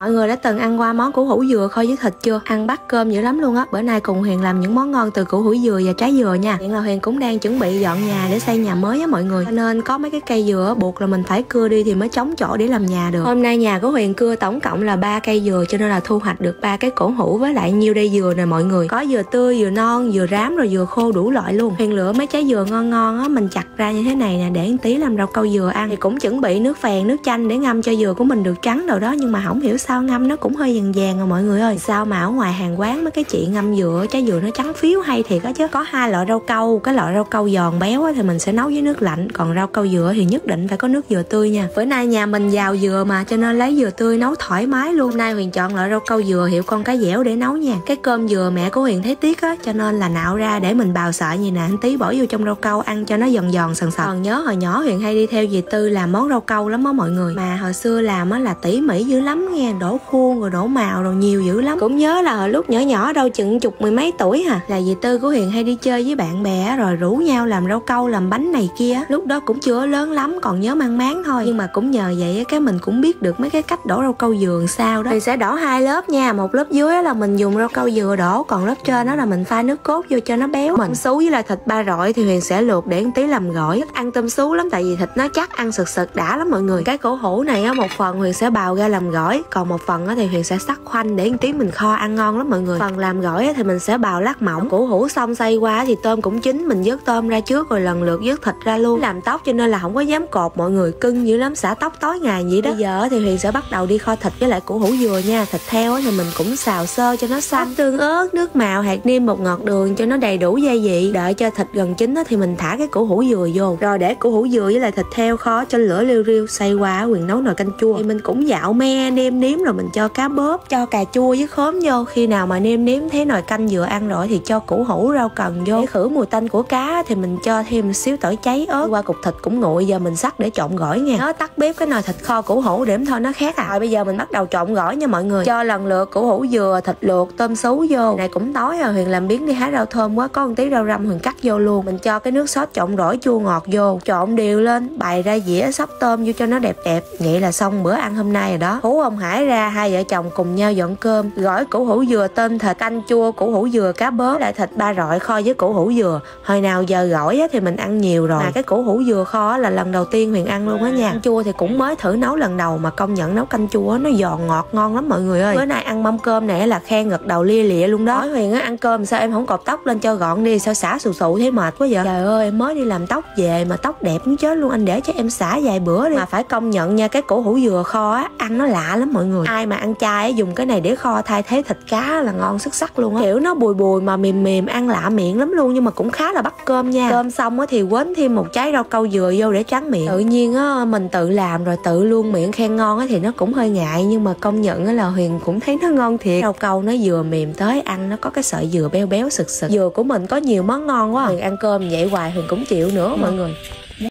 Mọi người đã từng ăn qua món củ hủ dừa kho với thịt chưa? Ăn bắt cơm dữ lắm luôn á. Bữa nay cùng Huyền làm những món ngon từ củ hủ dừa và trái dừa nha. Hiện là Huyền cũng đang chuẩn bị dọn nhà để xây nhà mới á mọi người. Cho nên có mấy cái cây dừa buộc là mình phải cưa đi thì mới chống chỗ để làm nhà được. Hôm nay nhà của Huyền cưa tổng cộng là 3 cây dừa, cho nên là thu hoạch được 3 cái cổ hủ với lại nhiêu đây dừa nè mọi người. Có dừa tươi, dừa non, dừa rám rồi dừa khô đủ loại luôn. Huyền lựa mấy trái dừa ngon ngon á, mình chặt ra như thế này nè để tí làm rau câu dừa ăn. Thì cũng chuẩn bị nước phèn, nước chanh để ngâm cho dừa của mình được trắng rồi đó, nhưng mà không hiểu sao ngâm nó cũng hơi vàng vàng rồi mọi người ơi. Sao mà ở ngoài hàng quán mấy cái chị ngâm dừa trái dừa nó trắng phiếu hay thiệt á chứ. Có hai loại rau câu, cái loại rau câu giòn béo á thì mình sẽ nấu với nước lạnh, còn rau câu dừa thì nhất định phải có nước dừa tươi nha. Bữa nay nhà mình giàu dừa mà, cho nên lấy dừa tươi nấu thoải mái luôn. Hôm nay Huyền chọn loại rau câu dừa hiệu con cá dẻo để nấu nha. Cái cơm dừa mẹ của Huyền thấy tiếc á, cho nên là nạo ra để mình bào sợi như nè, anh tí bỏ vô trong rau câu ăn cho nó giòn giòn sần sần. Còn nhớ hồi nhỏ Huyền hay đi theo dì Tư làm món rau câu lắm á mọi người, mà hồi xưa làm á là tỉ mỉ dữ lắm nghe, đổ khuôn rồi đổ màu rồi nhiều dữ lắm. Cũng nhớ là hồi lúc nhỏ nhỏ đâu chừng chục mười mấy tuổi hà, là dì Tư của Huyền hay đi chơi với bạn bè rồi rủ nhau làm rau câu làm bánh này kia. Lúc đó cũng chưa lớn lắm, còn nhớ mang máng thôi, nhưng mà cũng nhờ vậy cái mình cũng biết được mấy cái cách đổ rau câu dừa sao đó. Thì sẽ đổ hai lớp nha, một lớp dưới là mình dùng rau câu dừa đổ, còn lớp trên đó là mình pha nước cốt vô cho nó béo. Mình sú với là thịt ba rọi thì Huyền sẽ luộc để một tí làm gỏi. Ăn tôm sú lắm tại vì thịt nó chắc, ăn sực sực đã lắm mọi người. Cái cổ hủ này á, một phần Huyền sẽ bào ra làm gỏi, còn một phần thì Huyền sẽ sắc khoanh để một tí mình kho ăn ngon lắm mọi người. Phần làm gỏi thì mình sẽ bào lát mỏng. Củ hủ xong xay qua thì tôm cũng chín, mình vớt tôm ra trước rồi lần lượt vớt thịt ra luôn. Làm tóc cho nên là không có dám cột mọi người, cưng dữ lắm, xả tóc tối ngày vậy đó. Bây giờ thì Huyền sẽ bắt đầu đi kho thịt với lại củ hủ dừa nha. Thịt heo thì mình cũng xào sơ cho nó xanh, tương ớt, nước màu, hạt nêm, bột ngọt, đường cho nó đầy đủ gia vị. Đợi cho thịt gần chín thì mình thả cái củ hủ dừa vô, rồi để củ hủ dừa với lại thịt heo kho trên lửa liu riu. Xay qua Huyền nấu nồi canh chua thì mình cũng dạo me nêm nếm, rồi mình cho cá bóp, cho cà chua với khóm vô. Khi nào mà nêm nếm thấy nồi canh dừa ăn rồi thì cho củ hủ, rau cần vô. Để khử mùi tanh của cá thì mình cho thêm một xíu tỏi cháy, ớt qua cục thịt cũng nguội. Giờ mình sắc để trộn gỏi nha. Nó tắt bếp cái nồi thịt kho củ hủ để thôi nó khác à. Rồi bây giờ mình bắt đầu trộn gỏi nha mọi người. Cho lần lượt củ hủ dừa, thịt luộc, tôm sú vô. Này cũng tối rồi, Huyền làm biến đi hái rau thơm quá, có một tí rau răm Huyền cắt vô luôn. Mình cho cái nước sốt trộn rỗi chua ngọt vô, trộn đều lên, bày ra dĩa, xóc tôm vô cho nó đẹp đẹp. Vậy là xong bữa ăn hôm nay rồi đó. Hú ông Hải ra, hai vợ chồng cùng nhau dọn cơm, gỏi củ hủ dừa, tôm thịt, canh chua củ hủ dừa, cá bớp, lại thịt ba rọi kho với củ hủ dừa. Hồi nào giờ gỏi thì mình ăn nhiều rồi, mà cái củ hủ dừa kho là lần đầu tiên Huyền ăn luôn á nha. Canh chua thì cũng mới thử nấu lần đầu mà công nhận nấu canh chua nó giòn ngọt ngon lắm mọi người ơi. Bữa nay ăn mâm cơm này là khen gật đầu lia lịa luôn đó. Nói Huyền á, ăn cơm sao em không cột tóc lên cho gọn đi, sao xả xù xụ thấy mệt quá vậy. Trời ơi, em mới đi làm tóc về mà tóc đẹp cũng chết luôn, anh để cho em xả vài bữa đi. Mà phải công nhận nha, cái củ hủ dừa kho á ăn nó lạ lắm mọi người. Ai mà ăn chay á dùng cái này để kho thay thế thịt cá là ngon xuất sắc luôn á. Kiểu nó bùi bùi mà mềm mềm, ăn lạ miệng lắm luôn, nhưng mà cũng khá là bắt cơm nha. Cơm xong á thì quến thêm một trái rau câu dừa vô để tráng miệng. Tự nhiên á mình tự làm rồi tự luôn miệng khen ngon á thì nó cũng hơi ngại, nhưng mà công nhận á là Huyền cũng thấy nó ngon thiệt. Rau câu nó vừa mềm tới ăn nó có cái sợi dừa béo béo sực sực. Dừa của mình có nhiều món ngon quá. Huyền ăn cơm vậy hoài Huyền cũng chịu nữa mọi người.